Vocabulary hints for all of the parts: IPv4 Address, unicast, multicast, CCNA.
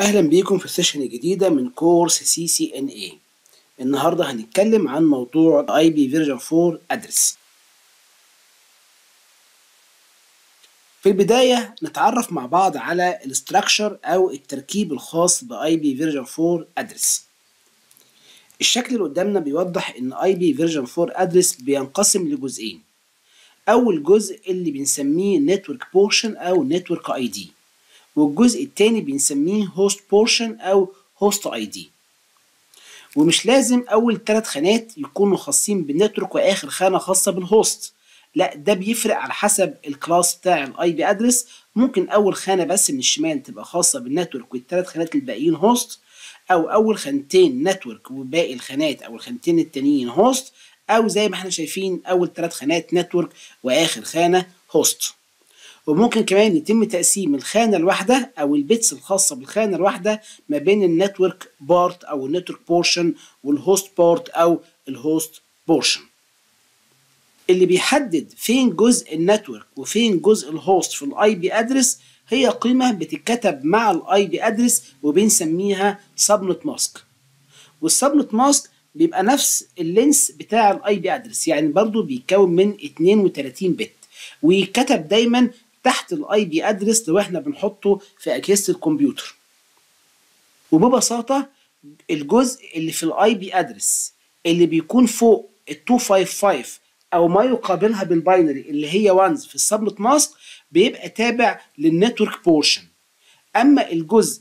اهلا بيكم في السيشن الجديده من كورس CCNA. النهارده هنتكلم عن موضوع IPv4 Address. في البدايه نتعرف مع بعض على الاستراكشر او التركيب الخاص ب IPv4 Address. الشكل اللي قدامنا بيوضح ان IPv4 Address بينقسم لجزئين. اول جزء اللي بنسميه Network Portion او Network ID، والجزء التاني بنسميه host portion أو host ID. ومش لازم أول 3 خانات يكونوا خاصين بالنتورك وآخر خانة خاصة بالهوست، لأ ده بيفرق على حسب الكلاس بتاع الأي بي أدرس. ممكن أول خانة بس من الشمال تبقى خاصة بالنتورك والتلات خانات الباقيين هوست، أو أول خانتين نتورك وباقي الخانات أو الخانتين التانيين هوست، أو زي ما احنا شايفين أول 3 خانات نتورك وآخر خانة هوست. وممكن كمان يتم تقسيم الخانة الواحدة أو البيتس الخاصة بالخانة الواحدة ما بين النتورك بارت أو النتورك بورشن والهوست بارت أو الهوست بورشن. اللي بيحدد فين جزء النتورك وفين جزء الهوست في الاي بي ادرس هي قيمة بتتكتب مع الاي بي ادرس وبنسميها سبنت ماسك. والسبنت ماسك بيبقى نفس اللينس بتاع الاي بي ادرس، يعني برضو بيتكون من 32 بت، ويتكتب دايما تحت الاي بي ادرس لو احنا بنحطه في اجهزه الكمبيوتر. وببساطه الجزء اللي في الاي بي ادرس اللي بيكون فوق ال 255 او ما يقابلها بالباينري اللي هي 1 في السبنت ماسك بيبقى تابع للنتورك بورشن. اما الجزء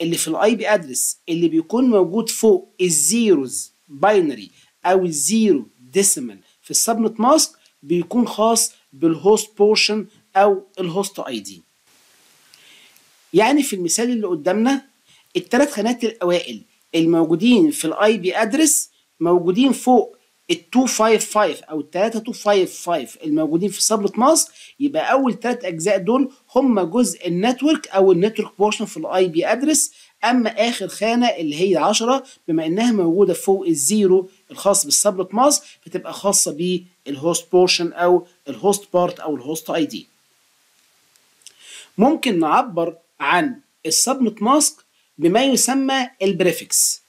اللي في الاي بي ادرس اللي بيكون موجود فوق الزيروز باينري او الزيرو ديسيمال في السبنت ماسك بيكون خاص بالهوست بورشن أو الهوست اي دي. يعني في المثال اللي قدامنا التلات خانات الأوائل الموجودين في الاي بي ادرس موجودين فوق ال 255 أو ال 3255 الموجودين في سبنت ماسك، يبقى أول 3 أجزاء دول هم جزء النتورك أو النتورك بورشن في الاي بي ادرس. أما آخر خانة اللي هي 10 بما إنها موجودة فوق الزيرو الخاص بالسبنت ماسك بتبقى خاصة بالهوست بورشن أو الهوست بارت أو الهوست اي دي. ممكن نعبر عن السبنت ماسك بما يسمى البريفكس،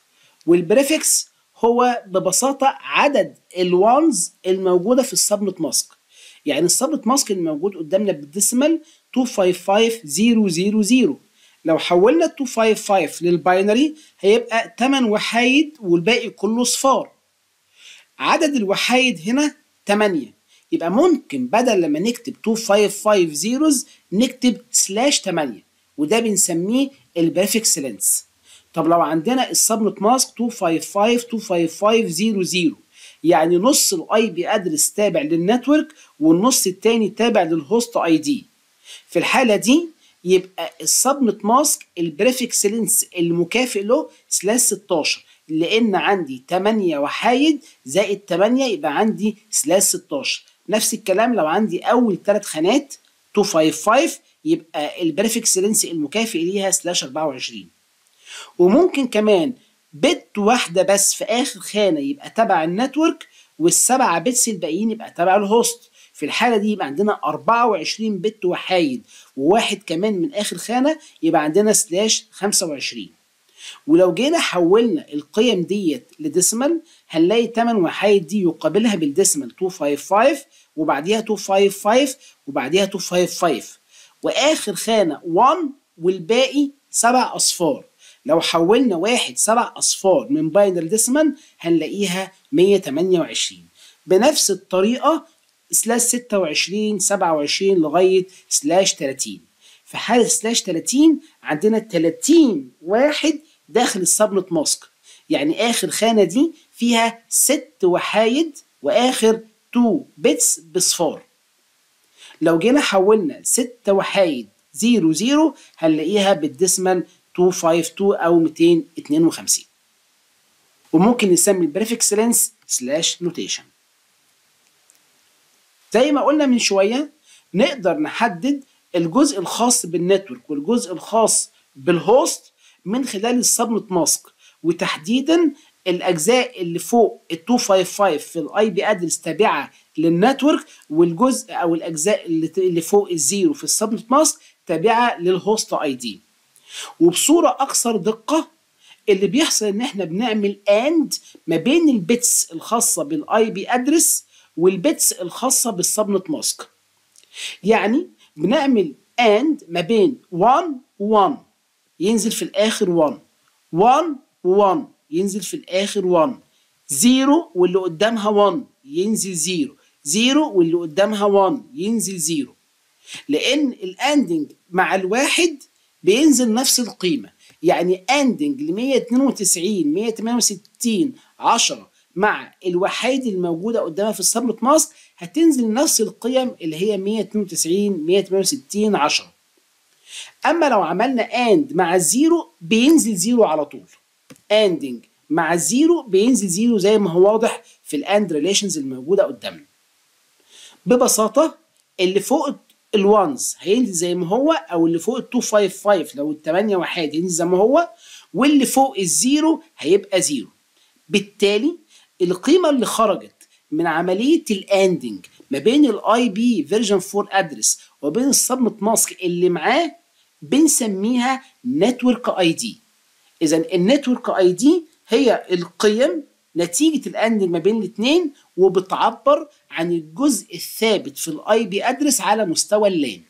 والبريفكس هو ببساطة عدد الوانز الموجودة في السبنت ماسك. يعني السبنت ماسك الموجود قدامنا بالديسيمال 255000، لو حولنا 255 للباينري هيبقى 8 وحايد والباقي كله صفار. عدد الوحايد هنا 8، يبقى ممكن بدل لما نكتب 255 زيروز نكتب /8، وده بنسميه البريفكس لينس. طب لو عندنا السبنت ماسك 255 25500، يعني نص الاي بي ادرس تابع للنتورك والنص التاني تابع للهوست اي دي. في الحاله دي يبقى السبنت ماسك البريفكس لينس المكافئ له /16، لان عندي 8 وحايد زائد 8 يبقى عندي /16. نفس الكلام لو عندي اول 3 خانات 255 يبقى البريفكس لينس المكافئ ليها /24. وممكن كمان بت واحده بس في اخر خانه يبقى تبع النتورك وال7 بتس الباقيين يبقى تبع الهوست. في الحاله دي يبقى عندنا 24 بت وحايد وواحد كمان من اخر خانه يبقى عندنا /25. ولو جينا حولنا القيم ديت لديسيمال هنلاقي 8 وحايد دي يقابلها بالديسيمال 255 وبعديها 255 وبعديها 255 واخر خانه 1 والباقي 7 اصفار. لو حولنا 1 7 اصفار من باينري ديسيمال هنلاقيها 128. بنفس الطريقه /26 27 لغايه /30. في حاله /30 عندنا 30 واحد داخل السبنت ماسك، يعني اخر خانه دي فيها 6 وحايد واخر 2 بيتس بصفار. لو جينا حولنا 6 وحايد 00 هنلاقيها بالديسمال 252 او 252. وممكن نسمي البريفكس لينس /نوتيشن. زي ما قلنا من شويه نقدر نحدد الجزء الخاص بالنتورك والجزء الخاص بالهوست من خلال السبنت ماسك، وتحديدا الاجزاء اللي فوق ال 255 في الاي بي ادرس تابعه للنتورك، والجزء او الاجزاء اللي فوق الزيرو في السبنت ماسك تابعه للهوست اي دي. وبصوره اكثر دقه اللي بيحصل ان احنا بنعمل اند ما بين البيتس الخاصه بالاي بي ادرس والبيتس الخاصه بالسبنت ماسك. يعني بنعمل اند ما بين 1 و1 ينزل في الاخر 1 1 و1 ينزل في الاخر 1 0 واللي قدامها 1 ينزل 0 0 واللي قدامها 1 ينزل 0 لان الاندنج مع الواحد بينزل نفس القيمه. يعني اندنج ل 192 168 10 مع الوحيد الموجوده قدامها في السبنت ماسك هتنزل نفس القيم اللي هي 192 168 10. اما لو عملنا اند مع الزيرو بينزل زيرو على طول. اندنج مع الزيرو بينزل زيرو زي ما هو واضح في الاند ريليشنز الموجوده قدامنا. ببساطه اللي فوق الوانز هينزل زي ما هو، او اللي فوق ال 255 لو ال 8 1 هينزل زي ما هو، واللي فوق الزيرو هيبقى زيرو. بالتالي القيمه اللي خرجت من عمليه الاندنج ما بين الاي بي فيرجن 4 ادرس وبين السبنت ماسك اللي معاه بنسميها نتورك اي دي. اذا النتورك اي دي هي القيم نتيجه الاندنج ما بين الاثنين، وبتعبر عن الجزء الثابت في الاي بي ادرس على مستوى اللان.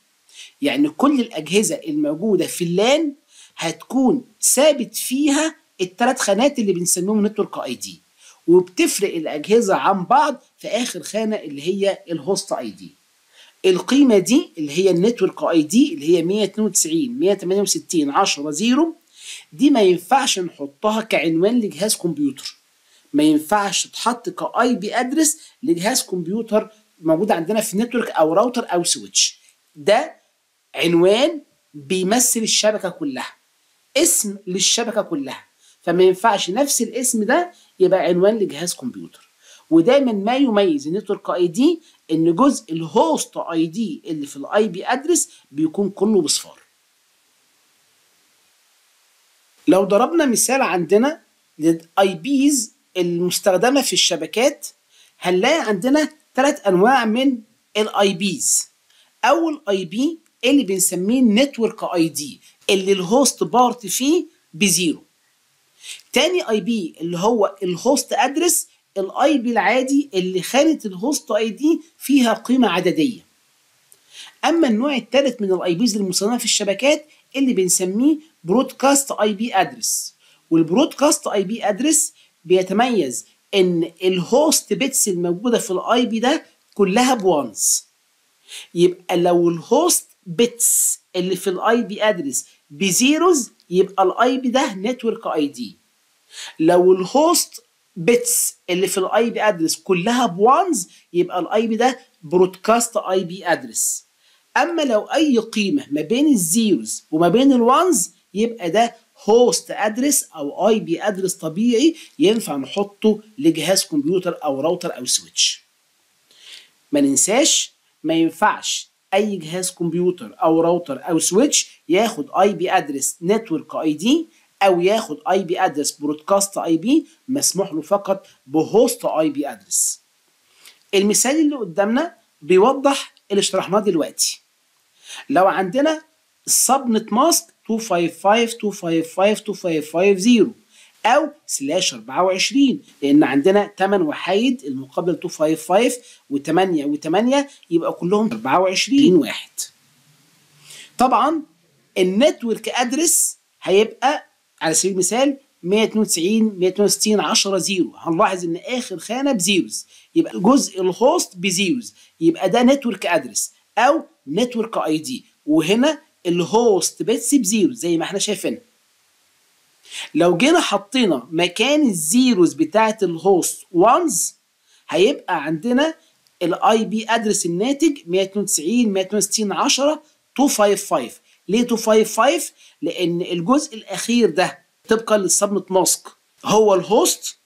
يعني كل الاجهزه الموجوده في اللان هتكون ثابت فيها الثلاث خانات اللي بنسميهم نتورك اي دي، وبتفرق الاجهزه عن بعض في اخر خانه اللي هي الهوست اي دي. القيمه دي اللي هي النتورك اي دي اللي هي 192 168 10 0 دي ما ينفعش نحطها كعنوان لجهاز كمبيوتر، ما ينفعش تتحط كاي بي ادرس لجهاز كمبيوتر موجود عندنا في نتورك او راوتر او سويتش. ده عنوان بيمثل الشبكه كلها، اسم للشبكه كلها، فما ينفعش نفس الاسم ده يبقى عنوان لجهاز كمبيوتر. ودايما ما يميز النتورك اي دي ان جزء الهوست اي دي اللي في الاي بي ادرس بيكون كله بصفار. لو ضربنا مثال عندنا للاي بيز المستخدمه في الشبكات هنلاقي عندنا ثلاث انواع من الاي بيز. اول اي بي اللي بنسميه نتورك اي دي اللي الهوست بارت فيه بزيرو. تاني اي بي اللي هو الهوست ادرس الاي بي العادي اللي خانه الهوست اي دي فيها قيمه عدديه. اما النوع الثالث من الاي بيز المصنفه في الشبكات اللي بنسميه برودكاست اي بي ادرس، والبرودكاست اي بي ادرس بيتميز ان الهوست بيتس الموجوده في الاي بي ده كلها بوانز. يبقى لو الهوست بيتس اللي في الاي بي ادرس بزيروز يبقى الاي بي ده نتورك اي دي. لو الهوست بيتس اللي في الاي بي ادرس كلها بوانز يبقى الاي بي ده برودكاست اي بي ادرس. اما لو اي قيمه ما بين الزيروز وما بين الوانز يبقى ده هوست ادرس او اي بي ادرس طبيعي ينفع نحطه لجهاز كمبيوتر او راوتر او سويتش. ما ننساش ما ينفعش اي جهاز كمبيوتر او راوتر او سويتش ياخد اي بي ادرس نتورك اي دي او ياخد اي بي ادرس برودكاست اي بي، مسموح له فقط بهوست اي بي ادرس. المثال اللي قدامنا بيوضح اللي شرحناه دلوقتي. لو عندنا السبنت ماسك 255 255 2550 او سلاش 24 لان عندنا 8 وحيد المقابل 255 و8 و8 يبقى كلهم 24 واحد. طبعا النتورك ادرس هيبقى على سبيل المثال 192 162 10 0 هنلاحظ ان اخر خانه بزيروز يبقى جزء الهوست بزيروز يبقى ده نتورك ادرس او نتورك اي دي، وهنا الهوست بيتس بزيرو زي ما احنا شايفين. لو جينا حطينا مكان الزيروز بتاعه الهوست وانز هيبقى عندنا الاي بي ادرس الناتج 192 162 10 255. ليه 255؟ لان الجزء الاخير ده طبقا للسبنت ماسك هو الهوست،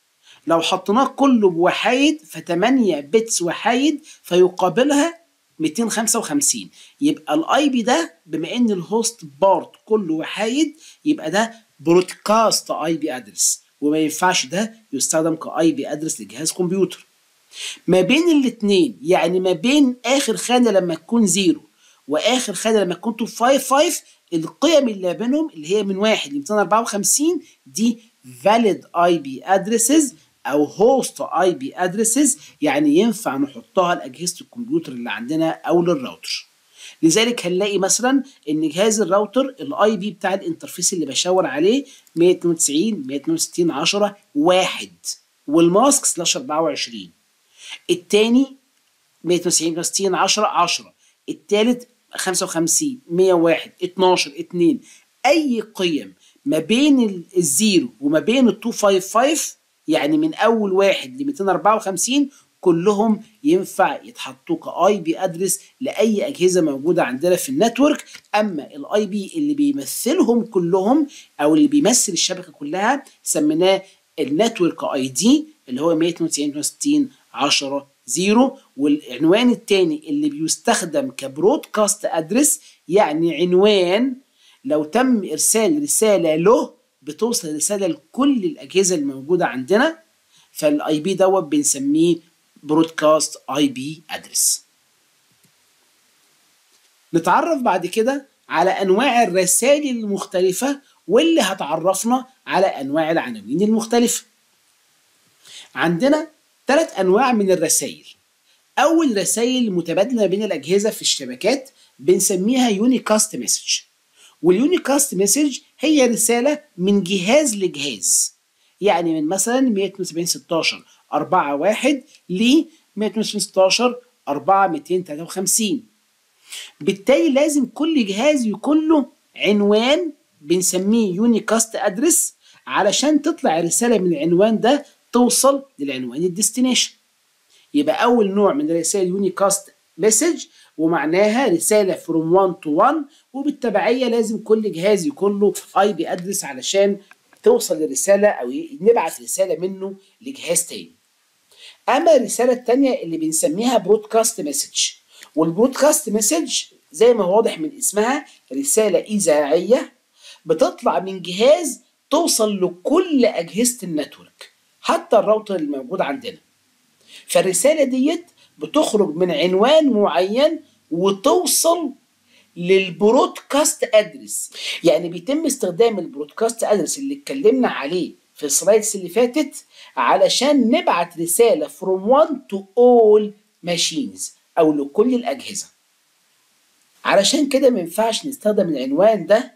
لو حطيناه كله بوحيد ف 8 بيتس وحيد فيقابلها 255. يبقى الاي بي ده بما ان الهوست بارت كله وحيد يبقى ده برودكاست اي بي ادرس، وما ينفعش ده يستخدم كاي بي ادرس لجهاز كمبيوتر. ما بين الاثنين يعني ما بين اخر خانه لما تكون زيرو واخر خانه لما تكون 255 القيم اللي بينهم اللي هي من 1 ل 254 دي valid IP addresses أو host IP addresses، يعني ينفع نحطها لأجهزة الكمبيوتر اللي عندنا أو للراوتر. لذلك هنلاقي مثلا ان جهاز الراوتر الاي بي بتاع الانترفيس اللي بشاور عليه 192.168.10.1 والماسك /24، الثاني 192.168.10.10، الثالث 55.101.12.2. اي قيم ما بين الزيرو وما بين ال 255 يعني من اول 1 ل 254 كلهم ينفع يتحطوا كاي بي ادرس لاي اجهزه موجوده عندنا في النتورك. اما الاي بي اللي بيمثلهم كلهم او اللي بيمثل الشبكه كلها سميناه النتورك اي دي اللي هو 192.168.10.0، والعنوان الثاني اللي بيستخدم كبرودكاست ادرس، يعني عنوان لو تم ارسال رساله له بتوصل رساله لكل الاجهزه الموجوده عندنا، فالاي بي دوت بنسميه برودكاست اي بي ادرس. نتعرف بعد كده على انواع الرسائل المختلفه واللي هتعرفنا على انواع العناوين المختلفه. عندنا 3 انواع من الرسائل. اول رسائل متبادله بين الاجهزه في الشبكات بنسميها يونيكاست مسج، واليونيكاست مسج هي رساله من جهاز لجهاز، يعني من مثلا 172.16.4.1 ل 172.16.4.253. بالتالي لازم كل جهاز يكون له عنوان بنسميه يونيكاست ادرس علشان تطلع رساله من العنوان ده توصل للعنوان الديستنيشن. يبقى اول نوع من الرسائل يونيكاست مسج، ومعناها رساله فروم 1 تو 1، وبالتبعيه لازم كل جهاز يكون له اي بي ادرس علشان توصل الرسالة أو نبعت رسالة منه لجهاز تاني. أما الرسالة التانية اللي بنسميها برودكاست مسج، والبرودكاست مسج زي ما هو واضح من اسمها رسالة إذاعية بتطلع من جهاز توصل لكل أجهزة النتورك حتى الراوتر الموجود عندنا، فالرسالة ديت بتخرج من عنوان معين وتوصل للبرودكاست ادرس، يعني بيتم استخدام البرودكاست ادرس اللي اتكلمنا عليه في السلايدز اللي فاتت علشان نبعت رساله فروم 1 تو اول ماشينز او لكل الاجهزه. علشان كده ما ينفعش نستخدم العنوان ده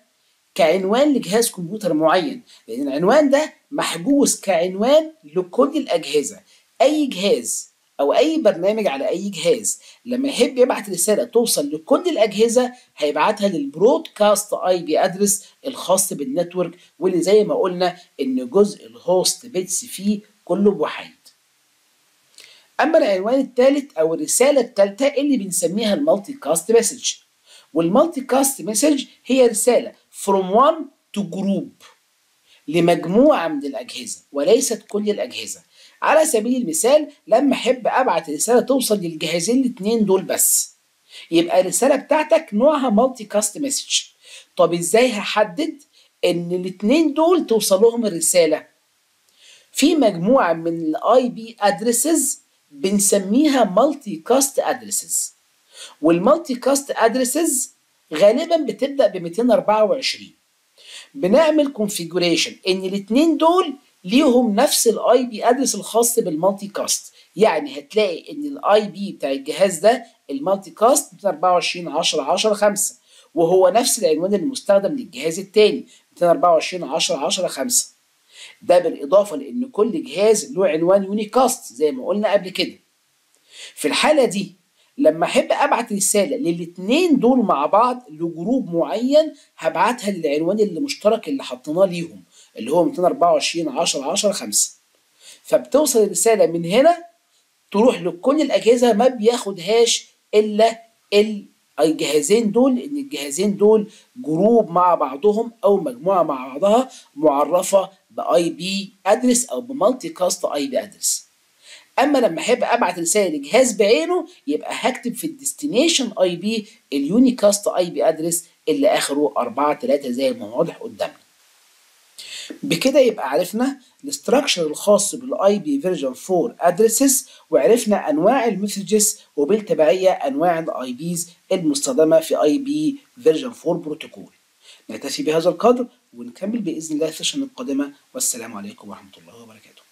كعنوان لجهاز كمبيوتر معين، لان العنوان ده محجوز كعنوان لكل الاجهزه. اي جهاز أو أي برنامج على أي جهاز لما يحب يبعت رسالة توصل لكل الأجهزة هيبعتها للبرودكاست أي بي أدرس الخاص بالنتورك، واللي زي ما قلنا إن جزء الهوست بيتس فيه كله بوحيد. أما العنوان الثالث أو الرسالة الثالثة اللي بنسميها المالتي كاست مسج، والمالتي كاست مسج هي رسالة from one to group لمجموعة من الأجهزة وليست كل الأجهزة. على سبيل المثال لما احب ابعت رساله توصل للجهازين الاثنين دول بس، يبقى الرساله بتاعتك نوعها مالتي كاست مسج. طب ازاي هحدد ان الاثنين دول توصل لهم الرساله؟ في مجموعه من الاي بي ادرسز بنسميها مالتي كاست ادرسز، والمالتي كاست ادرسز غالبا بتبدا ب 224. بنعمل كونفيجريشن ان الاثنين دول ليهم نفس الاي بي ادرس الخاص بالمالتي كاست، يعني هتلاقي ان الاي بي بتاع الجهاز ده المالتي كاست 224.10.10.5 وهو نفس العنوان المستخدم للجهاز الثاني 224.10.10.5 ده، بالاضافه لان كل جهاز له عنوان يونيكاست زي ما قلنا قبل كده. في الحاله دي لما احب ابعت رساله للاثنين دول مع بعض لجروب معين هبعتها للعنوان المشترك اللي حطيناه ليهم اللي هو 224.10.10.5، فبتوصل الرساله من هنا تروح لكل الاجهزه ما بياخدهاش الا الجهازين دول، لان الجهازين دول جروب مع بعضهم او مجموعه مع بعضها معرفه باي بي ادرس او بمالتي كاست اي بي ادرس. اما لما احب ابعت رساله لجهاز بعينه يبقى هكتب في الديستنيشن اي بي اليونيكاست اي بي ادرس اللي اخره 4.3 زي ما واضح قدامنا. بكده يبقى عرفنا الاستراكشر الخاص بالاي بي فيرجن 4 ادرسز، وعرفنا انواع المسجز وبالتبعيه انواع الاي بيز المستخدمه في اي بي فيرجن 4 بروتوكول. نكتفي بهذا القدر ونكمل بإذن الله السيشن القادمة، والسلام عليكم ورحمة الله وبركاته.